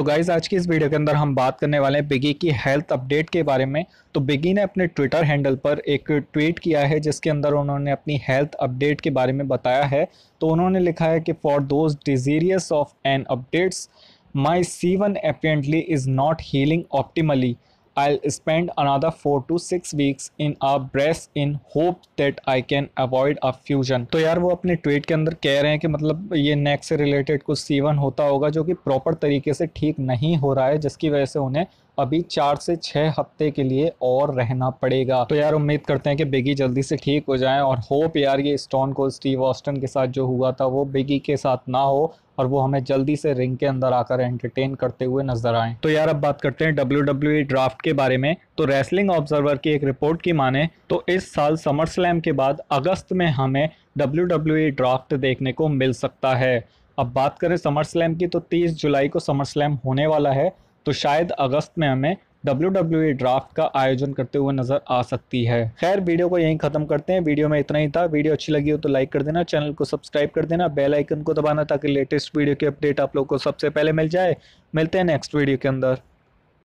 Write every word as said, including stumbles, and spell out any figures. तो गाइज आज की इस वीडियो के अंदर हम बात करने वाले हैं बिगी की हेल्थ अपडेट के बारे में। तो बिगी ने अपने ट्विटर हैंडल पर एक ट्वीट किया है जिसके अंदर उन्होंने अपनी हेल्थ अपडेट के बारे में बताया है। तो उन्होंने लिखा है कि for those desirous of an updates my C one apparently is not healing optimally. I'll spend another four to six weeks in a breast in hope that I can avoid a fusion। तो यार वो अपने tweet के अंदर कह रहे हैं कि मतलब ये नेक से रिलेटेड कुछ सीवन होता होगा जो कि प्रॉपर तरीके से ठीक नहीं हो रहा है, जिसकी वजह से उन्हें अभी चार से छः हफ्ते के लिए और रहना पड़ेगा। तो यार उम्मीद करते हैं कि बिगी जल्दी से ठीक हो जाए और होप यार ये स्टोन कोल्ड स्टीव ऑस्टिन के साथ जो हुआ था वो बिगी के साथ ना हो और वो हमें जल्दी से रिंग के अंदर आकर एंटरटेन करते हुए नजर आए। तो यार अब बात करते हैं डब्ल्यू डब्ल्यू ई ड्राफ्ट के बारे में। तो रेसलिंग ऑब्जर्वर की एक रिपोर्ट की माने तो इस साल समर स्लैम के बाद अगस्त में हमें डब्ल्यू डब्ल्यू ई ड्राफ्ट देखने को मिल सकता है। अब बात करें समर स्लैम की तो तीस जुलाई को समर स्लैम होने वाला है, तो शायद अगस्त में हमें डब्ल्यू डब्ल्यू ई ड्राफ्ट का आयोजन करते हुए नजर आ सकती है। खैर वीडियो को यहीं खत्म करते हैं, वीडियो में इतना ही था। वीडियो अच्छी लगी हो तो लाइक कर देना, चैनल को सब्सक्राइब कर देना, बेल आइकन को दबाना ताकि लेटेस्ट वीडियो की अपडेट आप लोग को सबसे पहले मिल जाए। मिलते हैं नेक्स्ट वीडियो के अंदर।